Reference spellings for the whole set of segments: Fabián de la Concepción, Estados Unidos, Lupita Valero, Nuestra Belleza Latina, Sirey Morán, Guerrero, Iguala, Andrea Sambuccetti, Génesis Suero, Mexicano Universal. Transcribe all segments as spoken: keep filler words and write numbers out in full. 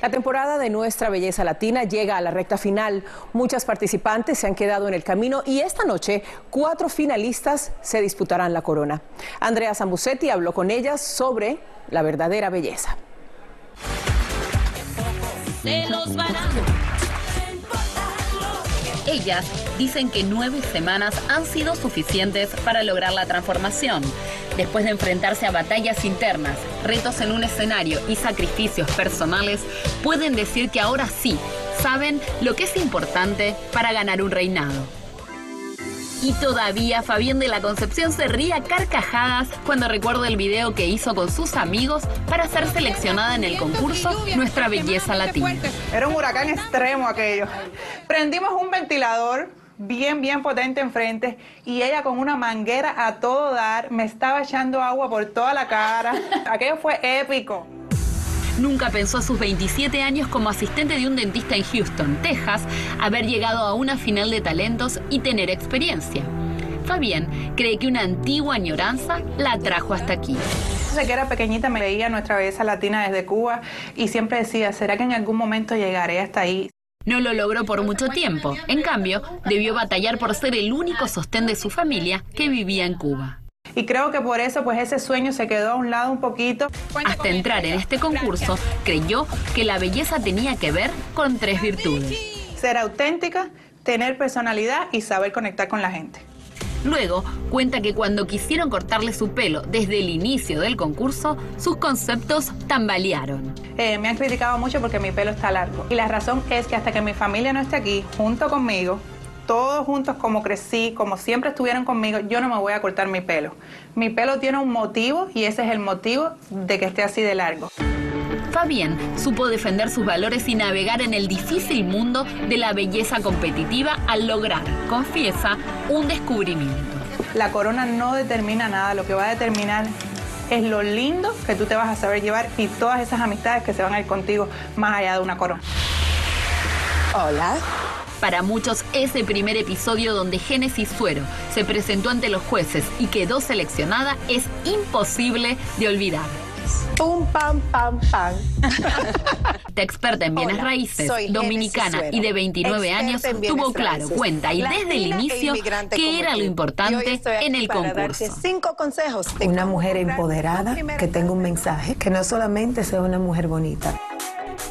La temporada de Nuestra Belleza Latina llega a la recta final. Muchas participantes se han quedado en el camino y esta noche cuatro finalistas se disputarán la corona. Andrea Sambuccetti habló con ellas sobre la verdadera belleza. Ellas dicen que nueve semanas han sido suficientes para lograr la transformación. Después de enfrentarse a batallas internas, retos en un escenario y sacrificios personales, pueden decir que ahora sí saben lo que es importante para ganar un reinado. Y todavía Fabián de la Concepción se ríe a carcajadas cuando recuerda el video que hizo con sus amigos para ser seleccionada en el concurso Nuestra Belleza Latina. Era un huracán extremo aquello. Prendimos un ventilador bien, bien potente enfrente y ella con una manguera a todo dar me estaba echando agua por toda la cara. Aquello fue épico. Nunca pensó a sus veintisiete años como asistente de un dentista en Houston, Texas, haber llegado a una final de talentos y tener experiencia. Fabián cree que una antigua añoranza la trajo hasta aquí. Desde que era pequeñita me leía Nuestra Belleza Latina desde Cuba y siempre decía, ¿será que en algún momento llegaré hasta ahí? No lo logró por mucho tiempo. En cambio, debió batallar por ser el único sostén de su familia que vivía en Cuba. Y creo que por eso pues ese sueño se quedó a un lado un poquito. Hasta entrar en este concurso, creyó que la belleza tenía que ver con tres virtudes. Ser auténtica, tener personalidad y saber conectar con la gente. Luego, cuenta que cuando quisieron cortarle su pelo desde el inicio del concurso, sus conceptos tambalearon. Eh, me han criticado mucho porque mi pelo está largo. Y la razón es que hasta que mi familia no esté aquí, junto conmigo, todos juntos como crecí, como siempre estuvieron conmigo, yo no me voy a cortar mi pelo. Mi pelo tiene un motivo y ese es el motivo de que esté así de largo. Fabián supo defender sus valores y navegar en el difícil mundo de la belleza competitiva al lograr, confiesa, un descubrimiento. La corona no determina nada, lo que va a determinar es lo lindo que tú te vas a saber llevar y todas esas amistades que se van a ir contigo más allá de una corona. Hola. Para muchos es el primer episodio donde Génesis Suero se presentó ante los jueces y quedó seleccionada es imposible de olvidar. Pum, pam, pam, pam. Esta experta en bienes Hola, raíces, dominicana Suero, y de veintinueve años, tuvo claro, raíces, cuenta y desde el inicio que era lo importante en el concurso. Cinco consejos. Una mujer empoderada que tenga un mensaje, que no solamente sea una mujer bonita.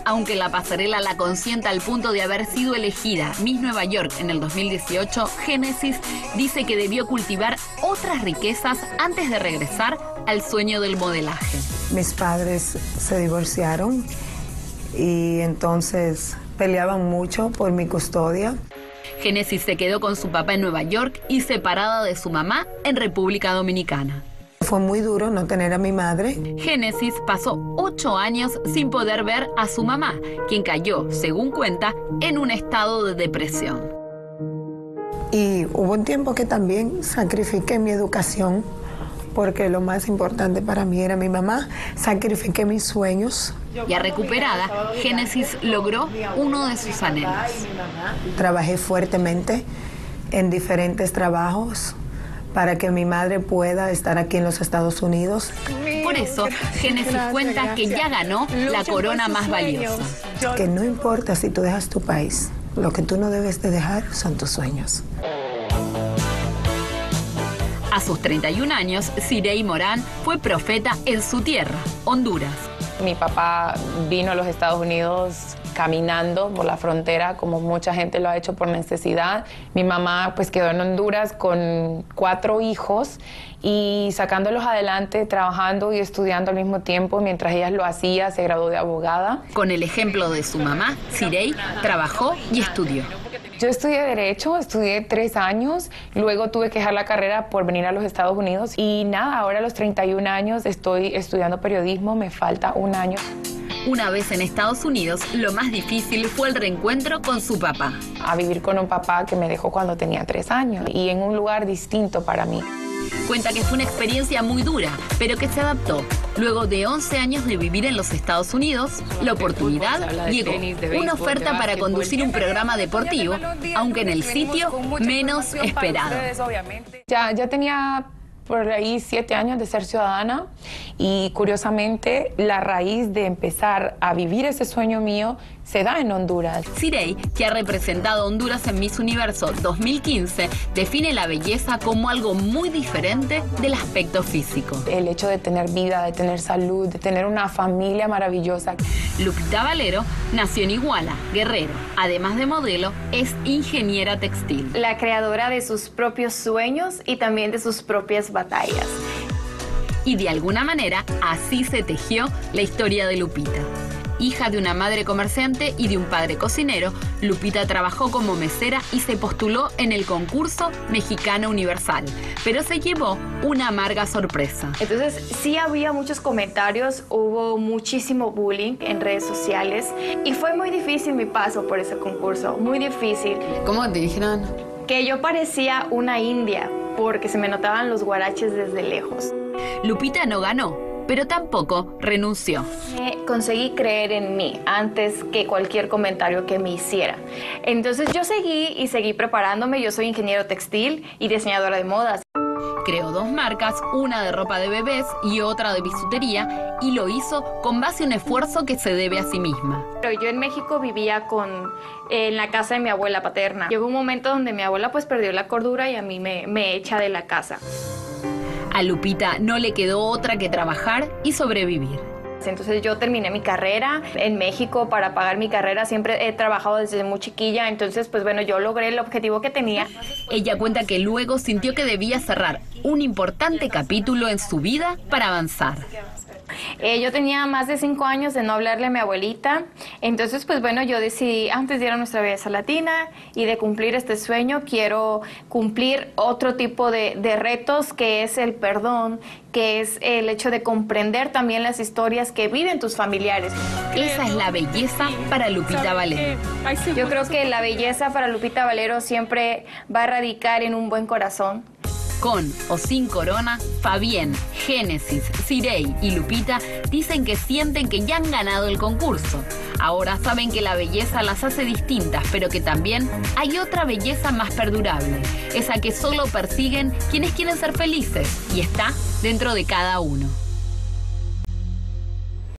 Aunque la pasarela la consienta al punto de haber sido elegida Miss Nueva York en el dos mil dieciocho, Génesis dice que debió cultivar otras riquezas antes de regresar al sueño del modelaje. Mis padres se divorciaron y entonces peleaban mucho por mi custodia. Génesis se quedó con su papá en Nueva York y separada de su mamá en República Dominicana. Fue muy duro no tener a mi madre. Génesis pasó ocho años sin poder ver a su mamá, quien cayó, según cuenta, en un estado de depresión. Y hubo un tiempo que también sacrifiqué mi educación, porque lo más importante para mí era mi mamá. Sacrifiqué mis sueños. Ya recuperada, Génesis logró uno de sus anhelos. Trabajé fuertemente en diferentes trabajos para que mi madre pueda estar aquí en los Estados Unidos. Por eso, Génesis cuenta que ya ganó la corona más valiosa. Que no importa si tú dejas tu país, lo que tú no debes de dejar son tus sueños. A sus treinta y un años, Sirey Morán fue profeta en su tierra, Honduras. Mi papá vino a los Estados Unidos caminando por la frontera, como mucha gente lo ha hecho por necesidad. Mi mamá pues quedó en Honduras con cuatro hijos y sacándolos adelante, trabajando y estudiando al mismo tiempo. Mientras ella lo hacía, se graduó de abogada. Con el ejemplo de su mamá, Sirey trabajó y estudió. Yo estudié Derecho, estudié tres años, luego tuve que dejar la carrera por venir a los Estados Unidos y nada, ahora a los treinta y un años estoy estudiando periodismo, me falta un año. Una vez en Estados Unidos, lo más difícil fue el reencuentro con su papá. A vivir con un papá que me dejó cuando tenía tres años y en un lugar distinto para mí. Cuenta que fue una experiencia muy dura, pero que se adaptó. Luego de once años de vivir en los Estados Unidos, la oportunidad llegó. Una oferta para conducir un programa deportivo, aunque en el sitio menos esperado. Ya, ya tenía por ahí siete años de ser ciudadana y curiosamente la raíz de empezar a vivir ese sueño mío se da en Honduras. Sirey, que ha representado a Honduras en Miss Universo dos mil quince, define la belleza como algo muy diferente del aspecto físico. El hecho de tener vida, de tener salud, de tener una familia maravillosa. Lupita Valero nació en Iguala, Guerrero. Además de modelo, es ingeniera textil. La creadora de sus propios sueños y también de sus propias batallas. Y de alguna manera, así se tejió la historia de Lupita. Hija de una madre comerciante y de un padre cocinero, Lupita trabajó como mesera y se postuló en el concurso Mexicano Universal, pero se llevó una amarga sorpresa. Entonces, sí había muchos comentarios, hubo muchísimo bullying en redes sociales y fue muy difícil mi paso por ese concurso, muy difícil. ¿Cómo te dijeron? Que yo parecía una india porque se me notaban los guaraches desde lejos. Lupita no ganó, pero tampoco renunció. Conseguí creer en mí antes que cualquier comentario que me hiciera. Entonces yo seguí y seguí preparándome. Yo soy ingeniero textil y diseñadora de modas. Creó dos marcas, una de ropa de bebés y otra de bisutería, y lo hizo con base a un esfuerzo que se debe a sí misma. Pero yo en México vivía con, eh, en la casa de mi abuela paterna. Llegó un momento donde mi abuela pues perdió la cordura y a mí me, me echa de la casa. A Lupita no le quedó otra que trabajar y sobrevivir. Entonces yo terminé mi carrera en México para pagar mi carrera. Siempre he trabajado desde muy chiquilla, entonces pues bueno, yo logré el objetivo que tenía. Ella cuenta que luego sintió que debía cerrar un importante capítulo en su vida para avanzar. Eh, yo tenía más de cinco años de no hablarle a mi abuelita, entonces pues bueno, yo decidí, antes de ir a Nuestra Belleza Latina y de cumplir este sueño, quiero cumplir otro tipo de, de retos, que es el perdón, que es el hecho de comprender también las historias que viven tus familiares. Esa es la belleza para Lupita Valero. Yo creo que la belleza para Lupita Valero siempre va a radicar en un buen corazón. Con o sin corona, Fabián, Génesis, Sirey y Lupita dicen que sienten que ya han ganado el concurso. Ahora saben que la belleza las hace distintas, pero que también hay otra belleza más perdurable, esa que solo persiguen quienes quieren ser felices y está dentro de cada uno.